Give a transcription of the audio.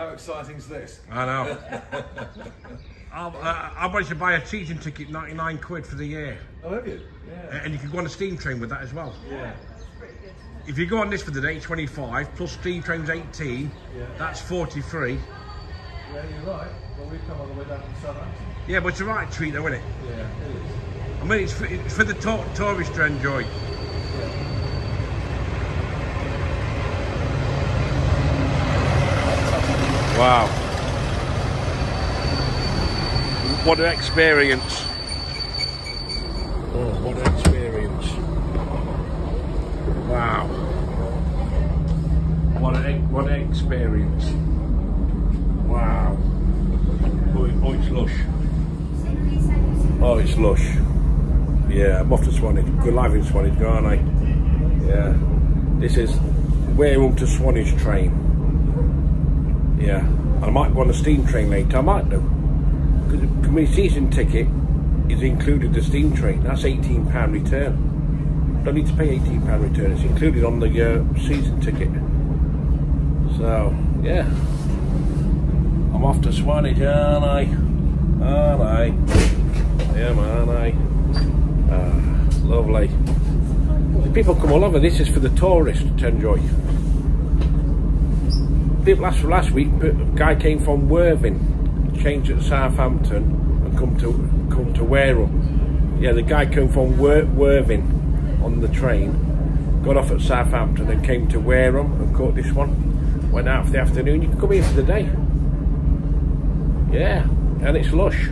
How exciting is this? I know. I wanted to buy a season ticket, 99 quid for the year. Oh, have you? Yeah. And you can go on a steam train with that as well. Yeah. If you go on this for the day, 25 plus steam trains 18, yeah. That's 43. Yeah, you're right. Well, we've come all the way down from Southampton. Yeah, but it's a right treat though, isn't it? Yeah, it is. I mean, it's for the tourists to enjoy. Yeah. Wow. What an experience. Oh, what an experience. Wow. What an experience. Wow. Oh, it's lush. Oh, it's lush. Yeah, I'm off to Swanage. Good live in Swanage, aren't I? Yeah. This is Wareham to Swanage train. Yeah. I might go on a steam train later. I might do. Because my season ticket is included the steam train. That's £18 return. Don't need to pay £18 return. It's included on the season ticket. So, yeah. I'm off to Swanage, aren't I? Aren't I? Yeah, man, aren't I? Lovely. The people come all over. This is for the tourists to enjoy. People asked for last week, but a guy came from Worthing, changed at Southampton, and come to Wareham. Yeah, the guy came from Worthing on the train, got off at Southampton, and came to Wareham and caught this one. Went out for the afternoon. You can come here for the day. Yeah, and it's lush.